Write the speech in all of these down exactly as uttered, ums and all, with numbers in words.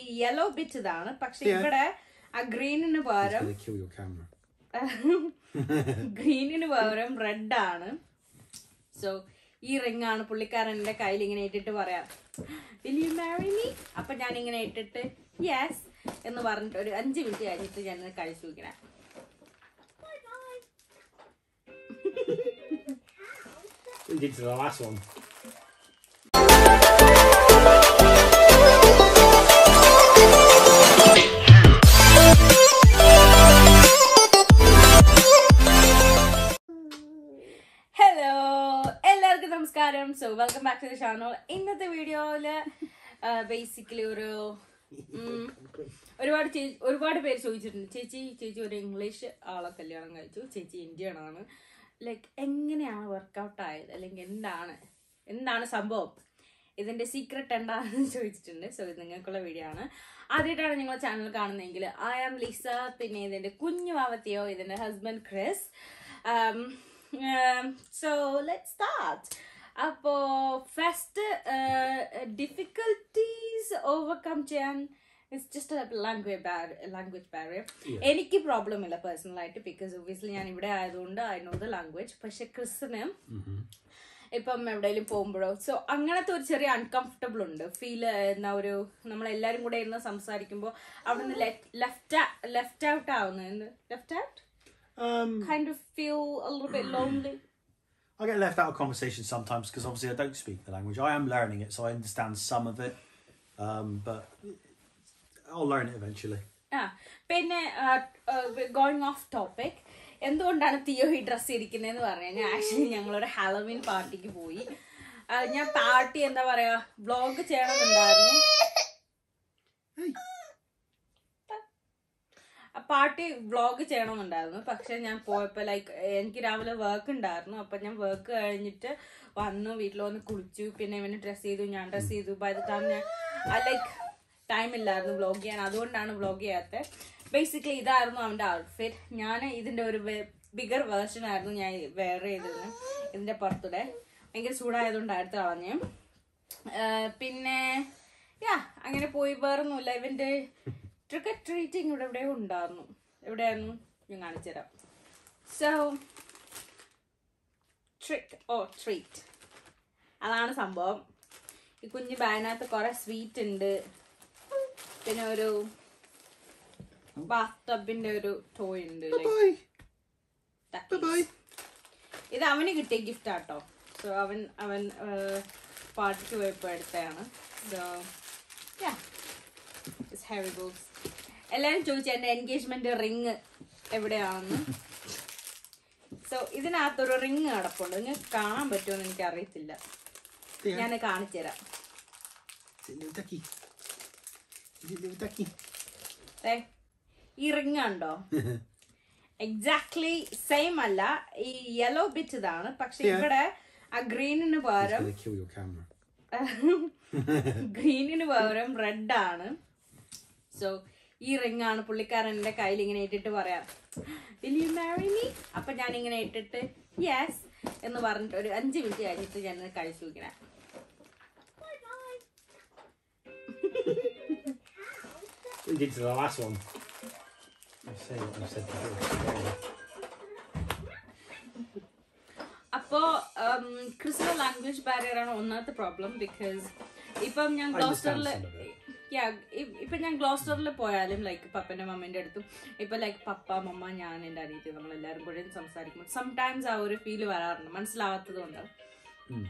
yellow bit idana pakshe ivide a green inu varam kill your camera green inu varam red aanu so ee ring aanu pullikarante kayil ingane ittitte paraya will you marry me appo naan ingane ittitte yes ennu paranju oru five minute kayittu naan kalichu vikana we did to the last one. So welcome back to the channel. In this video, uh, basically, one um, one change, one word pair so Chechi, Chechi, or English, all of Chechi Indian, like, how work out? Like, what is the sambob? This is the secret, and so it's so this video. That's channel. I am Lisa. This is Theo. This is my husband Chris. Um, um, so let's start. Apo first uh, difficulties overcome cheyan it's just a language barrier language barrier eniki yeah. problem illa personal life because obviously njan ivide aayadonda I know the language pakshe Chris ne ippom evadeyilum povumboro so anganathe oru cheriya uncomfortable undu feel enna oru nammal ellarum kude irna samsarikkumbo avundu left left out avundu left out um kind of feel a little bit lonely. I get left out of conversation sometimes because obviously I don't speak the language. I am learning it, so I understand some of it, um, but I'll learn it eventually. Yeah. Then uh, uh, going off topic, and though that Theo he dressed like that, I actually, we went to a Halloween party. I went to a party and I vlog. Hey. A party vlog cheyano undarnu pakshe njan poyappo like enki ravale work undarnu appo njan work kayinittu vannu veetilo onnu kulichu pinne ivane dress eedu njan dress eedu by the time I like time illarnu vlog cheyan adondana vlog cheyathe basically idarnu avante outfit njan idinde oru bigger version aanu njan wear edunnu indinde parthude engire soodayadonda adutha alanju pinne yeah angane poi vernu illa ivende trick or treating ഇവിടെ ഉണ്ടായിരുന്നു എവിടെയായിരുന്നു ഞാൻ കാണിച്ചു തരാം so trick or treat അതാണ് സംഭവം ഈ കുഞ്ഞു ബാഗിനകത്ത് കുറേ സ്വീറ്റ് ഉണ്ട് പിന്നെ ഒരു ബാത്ത് ടബിന്റെ ഒരു ടോയ് ഉണ്ട് ഇത് അവന് കിട്ടിയ ഗിഫ്റ്റ് ആട്ടോ സോ അവൻ അവൻ പാർട്ടിക്ക് പോയപ്പോൾ എടുത്തതാണ് സോ യാ ഇറ്റ്സ് ഹെറിബിൾസ് എല്ലാവരും ചോദിച്ചു എൻ്റെ എൻഗേജ്മെന്റ് റിങ് എവിടെയാണെന്ന് സോ ഇതിനകത്തൊരു റിങ് കിടപ്പുണ്ട് നിങ്ങൾക്ക് കാണാൻ പറ്റുമെന്ന് എനിക്ക് അറിയത്തില്ല ഞാൻ കാണിച്ചു തരാം ഈ റിങ് ഉണ്ടോ എക്സാക്ട്ലി സെയിം അല്ല ഈ യെല്ലോ ബിറ്റ് ഇതാണ് പക്ഷെ ഇവിടെ ആ ഗ്രീനിന് പകരം ഗ്രീനിന് പകരം റെഡ് ആണ് സോ ഈ റിങ് ആണ് പുള്ളിക്കാരൻ്റെ കയ്യിൽ ഇങ്ങനെ ഇട്ടിട്ട് പറയാം will you marry me അപ്പൊ ഞാൻ ഇങ്ങനെ ഇട്ടിട്ട് yes എന്ന് പറഞ്ഞിട്ട് ഒരു അഞ്ച് മിനിറ്റ് കഴിഞ്ഞിട്ട് ഞാൻ കഴിച്ചു നോക്കണേ we did to the last one I say what I said അപ്പൊ ക്രിസ്ത്യൻ ലാംഗ്വേജ് ബാരിയർ ആണ് ഒന്നാമത്തെ പ്രോബ്ലം because ഇപ്പം ഞാൻ ഗ്ലോസ്റ്ററിൽ yeah, if I Gloucester, like Papa and Mama, like Papa, Mama, and Daddy, sometimes I would feel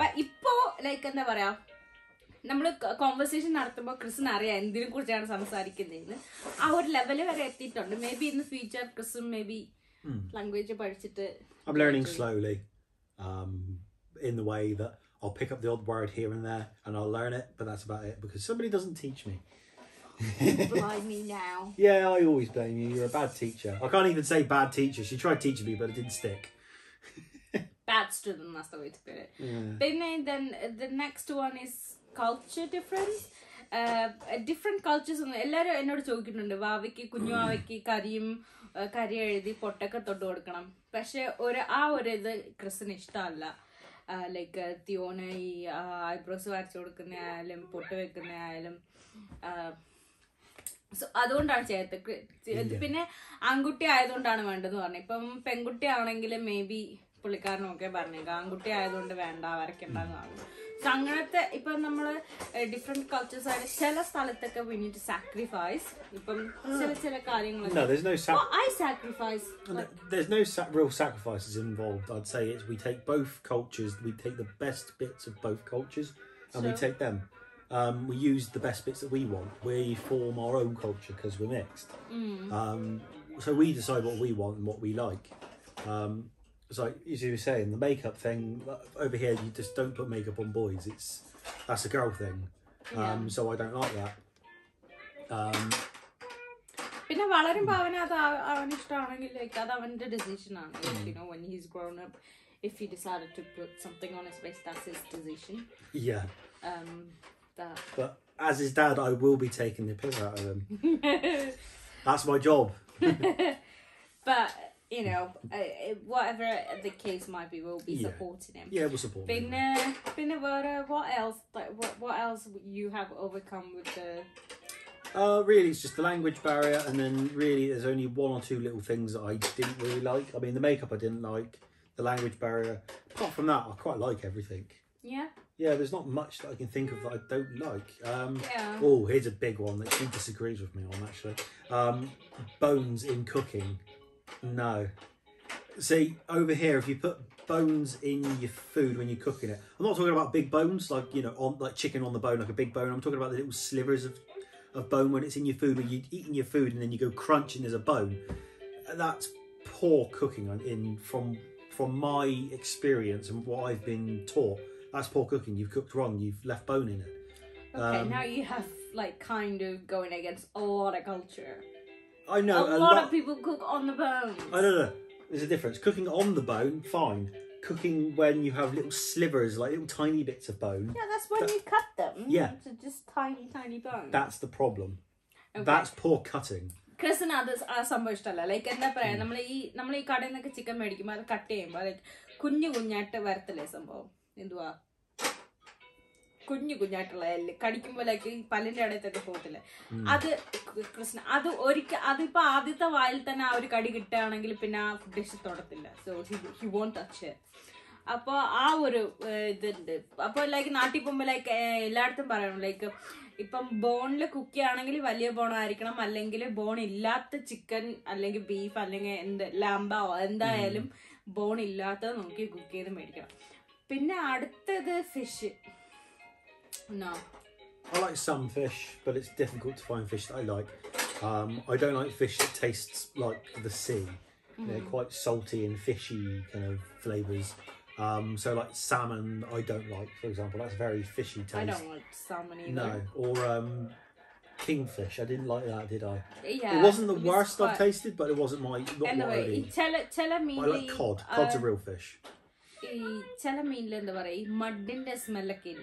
but Ipo, like in the Vara, conversation Arthur, Chris and Aria, and the Kujan Samsarikin. Our level of attitude, maybe in the future, Chris, maybe language. I'm learning slowly um, in the way that. I'll pick up the odd word here and there and I'll learn it, but that's about it because somebody doesn't teach me. You blame me now. Yeah, I always blame you. You're a bad teacher. I can't even say bad teacher. She tried teaching me, but it didn't stick. Bad student, that's the way to put it. Yeah. Then, then the next one is culture difference. Uh, different cultures. Everyone is not talking about Vaviki, Kunyaviki, Karim, Kariyadi, Potaka, Todorkanam. But one hour is the Krishnishtala. Uh, like uh, Theone, eyebrows uh, varchu kodukkunna ayalum, pottu vekkunna ayalum, So adondana cheyathe idu pinne angutti ayadondana vendanu parne ippam pengutti aanengile maybe pullikaranu okke parne angutti ayadonde venda varakkenna nanu so anganathe ippam nammal different cultures aayile chela sthalathokke we need to sacrifice ippam chela chela karyangal no there's no sac well, I sacrifice like... there's no sac real sacrifices involved. I'd say it's we take both cultures, we take the best bits of both cultures and so... we take them. Um, we use the best bits that we want. We form our own culture because we're mixed. Mm. Um, so we decide what we want and what we like. Um, it's like, as you were saying, the makeup thing, over here you just don't put makeup on boys. It's that's a girl thing. Um, yeah. So I don't like that. Um, പിന്നെ വളരും അവന് അത് അവനിഷ്ടമാണെങ്കിൽ like അത് അവൻ്റെ ഡിസിഷനാണ് you know, when he's grown up, if he decided to put something on his face, that's his decision. Yeah. Um, That. But as his dad, I will be taking the piss out of him. That's my job. But you know, whatever the case might be, we'll be yeah. supporting him. Yeah, we'll support him. Uh, Binavara, what else? Like, what what else you have overcome with the? Uh, really, it's just the language barrier, and then really, there's only one or two little things that I didn't really like. I mean, the makeup I didn't like, the language barrier. Apart from that, I quite like everything. Yeah. Yeah, there's not much that I can think of that I don't like. Um, yeah. Oh, here's a big one that she disagrees with me on, actually. Um, bones in cooking. No. See, over here, if you put bones in your food when you're cooking it, I'm not talking about big bones, like, you know, on like chicken on the bone, like a big bone. I'm talking about the little slivers of, of bone when it's in your food, when you're eating your food and then you go crunch and there's a bone. That's poor cooking in from from my experience and what I've been taught. That's poor cooking. You've cooked wrong. You've left bone in it. Okay, um, now you have like kind of going against a lot of culture. I know. A, a lot, lot of people cook on the bone. I don't know. There's a difference. Cooking on the bone, fine. Cooking when you have little slivers, like little tiny bits of bone. Yeah, that's when that, you cut them. Yeah. So just tiny, tiny bone. That's the problem. Okay. That's poor cutting. Chris and others are സംഭവിച്ചിട്ടല്ല like എന്താ പറയാ നമ്മൾ ഈ നമ്മൾ ഈ കടയിൽ നിന്നൊക്കെ chicken മേടിക്കുമ്പോൾ അത് കട്ട് ചെയ്യുമ്പോൾ ലൈക്ക് കുഞ്ഞു കുഞ്ഞായിട്ട് വരത്തില്ലേ സംഭവം എന്തുവാ കുഞ്ഞു കുഞ്ഞായിട്ടുള്ള കടിക്കുമ്പോൾ ലൈക്ക് പല്ലിൻ്റെ ഇടയത്തൊക്കെ പോകത്തില്ലേ അത് കൃഷ്ണ അത് ഒരിക്കൽ അതിപ്പോ ആദ്യത്തെ വായിൽ തന്നെ ആ ഒരു കടി കിട്ടുകയാണെങ്കിൽ പിന്നെ ആ ഡിഷ് തൊടത്തില്ല സോ ഹി വോണ്ട് ടച്ച് അപ്പോൾ ആ ഒരു ഇതുണ്ട് അപ്പോൾ ലൈക്ക് നാട്ടിൽ പോകുമ്പോൾ ലൈക്ക് എല്ലായിടത്തും പറയണം ലൈക്ക് ഇപ്പം ബോണിൽ കുക്ക് ചെയ്യുകയാണെങ്കിൽ വലിയ ബോണായിരിക്കണം അല്ലെങ്കിൽ ബോൺ ഇല്ലാത്ത ചിക്കൻ അല്ലെങ്കിൽ ബീഫ് അല്ലെങ്കിൽ എന്ത് ലാംബാവോ എന്തായാലും ബോൺ ഇല്ലാത്തത് നോക്കി കുക്ക് ചെയ്ത് മേടിക്കണം പിന്നെ അടുത്തത് fish No. I like some fish, but it's difficult to find fish that I like. Um, I don't like fish that tastes like the sea. Mm. They're quite salty and fishy kind of flavours. Um, so like salmon, I don't like, for example. That's very fishy taste. I don't like salmon either. No, or um, kingfish. I didn't like that, did I? Yeah. It wasn't the it worst quite... I've tasted, but it wasn't my... Not anyway, tell, tell me... I like cod. Uh, Cod's a real fish. Tell me, Lindavarai, mud didn't smell like it.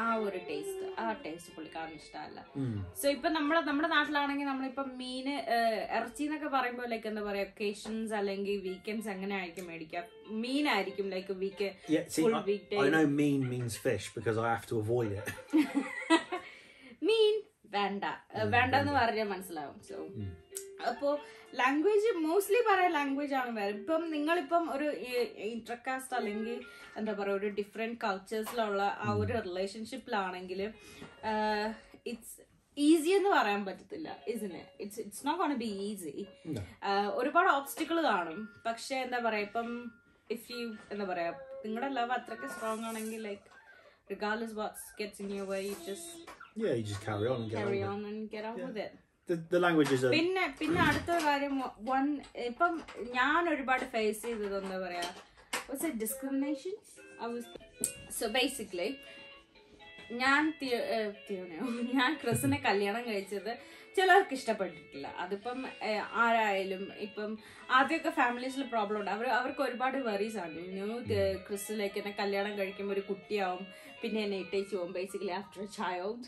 Ah, what a taste. Ah, taste pulikarnu ishtalla. So, ipo nammal nammude naatilaanengil nammal ipo meen erchi nokka parayumbo like endha paraya occasions allengi weekends angane aayikkum medikka. Meen aayikkum like a week full weekday. I know meen means fish because I have to avoid it. Meen venda. Venda nu parayya manasilavum. So അപ്പോൾ language mostly പറയാൻ language ആണ് വേറെ ഇപ്പം നിങ്ങളിപ്പം ഒരു ഇൻട്രകാസ്റ്റ് അല്ലെങ്കിൽ എന്താ പറയുക ഒരു ഡിഫറെൻറ്റ് കൾച്ചേഴ്സിലുള്ള ആ ഒരു റിലേഷൻഷിപ്പിലാണെങ്കിൽ ഇറ്റ്സ് ഈസി എന്ന് പറയാൻ പറ്റത്തില്ല ഇസിന് it's it's not gonna be easy ഒരുപാട് ഓബ്സ്റ്റിക്കിൾ കാണും പക്ഷെ എന്താ പറയുക ഇപ്പം ഇഫ് യു എന്താ പറയുക നിങ്ങളുടെ ലവ് അത്രയ്ക്ക് സ്ട്രോങ് ആണെങ്കിൽ like regardless what gets in your way you just carry on and carry on and get on with it. The, the languages are... പിന്നെ പിന്നെ അടുത്തൊരു കാര്യം വൺ ഇപ്പം ഞാൻ ഒരുപാട് ഫേസ് ചെയ്തത് എന്താ പറയാ was it discrimination I was so basically ഞാൻ തിയോനെയോ ഞാൻ ക്രിസിനെ കല്യാണം കഴിച്ചത് ചിലർക്ക് ഇഷ്ടപ്പെട്ടിട്ടില്ല അതിപ്പം ആരായാലും ഇപ്പം ആദ്യമൊക്കെ ഫാമിലീസിൽ പ്രോബ്ലം ഉണ്ട് അവർ അവർക്ക് ഒരുപാട് വെറീസ് ആണ് ന്യൂ ക്രിസിലേക്ക് എന്നെ കല്യാണം കഴിക്കുമ്പോൾ ഒരു കുട്ടിയാവും പിന്നെ എന്നെ ഇട്ടേച്ച് പോകും basically after a child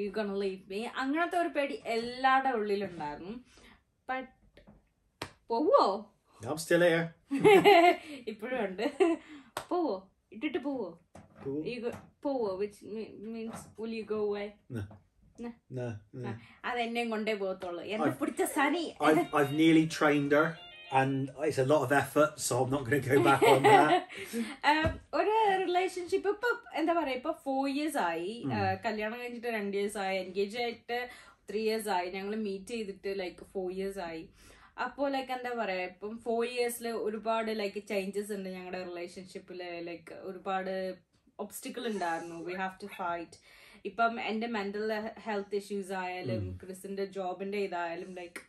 you gone leave me അങ്ങനത്തെ ഒരു പേടി എല്ലാവരുടെ ഉള്ളിലുണ്ടായിരുന്നു ബട്ട് പോവോ ഇപ്പോഴും ഉണ്ട് പോവോ ഇട്ടിട്ട് പോവോ പോവോ which means will you go away? No. No. No. No. I've, I've nearly trained her, and it's a lot of effort, so I'm not going to go back on that. Um, a relationship, for four years, I, Kalyanam two years, I engaged three years, I, we meet like four years, I. Appo like and four years le urupad like changes in the relationship like urupad obstacle in darno. We have to fight. Ipam and mental health issues ayalum, Chris and the job and idayalum like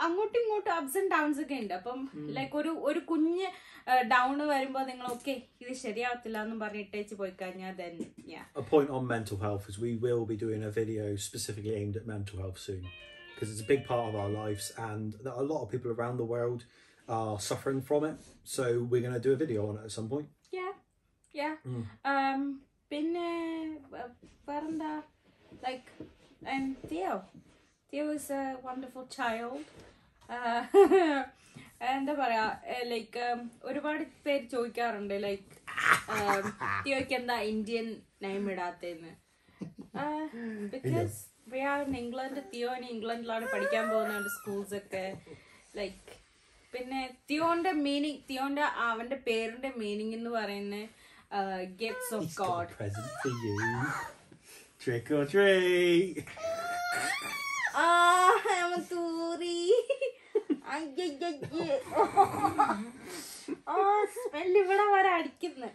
angotu ups and downs again. Apam like oru oru kunye down varumbod ningal okay idu seriyavatilla nu parnittechi poi kanja then yeah. A point on mental health is we will be doing a video specifically aimed at mental health soon, because it's a big part of our lives and a lot of people around the world are suffering from it. So we're going to do a video on it at some point. Yeah, yeah. Mm. Um, been, uh, like, and Theo. Theo is a wonderful child. Uh, and like, um, like, um, Theo can the Indian name uh, because. We are in England. Theo in England. Lot of studying going schools like. Pinne Theo's meaning, Theo's and his parents' meaning in the uh, gifts of God. He's got a present for you. Trick or treat. Ah, I'm sorry. I'm oh, smell it. What are you doing?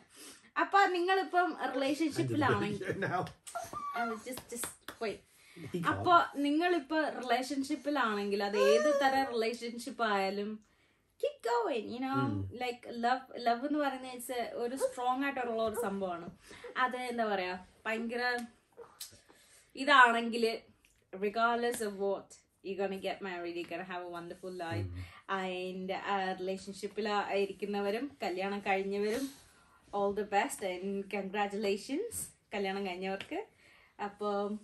Appa, ningal ippom relationship laanengil. I was just just wait. Appa, ningal ippa relationship laanengil. Adu edu thara relationship aayalum keep going, you know, mm. like love love nu parayna it's a oru strong aayittulla oru sambhavana. Adu endha paraya? Bhangara idaanengil regardless of what you're going to get married, you're going to have a wonderful life. Mm. And a relationship la irikkunavarum kalyanam kazhinjavarum all the best and congratulations, Kalyanam Kanyavarku. Appo,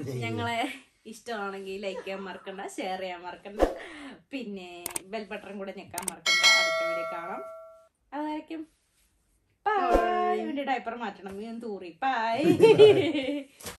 Nangale Ishtanangi, like a Markanda, share a Markanda, Pinne, bell button good and Markanda, I like him. Bye, you did hypermatron, me and Turi. Bye.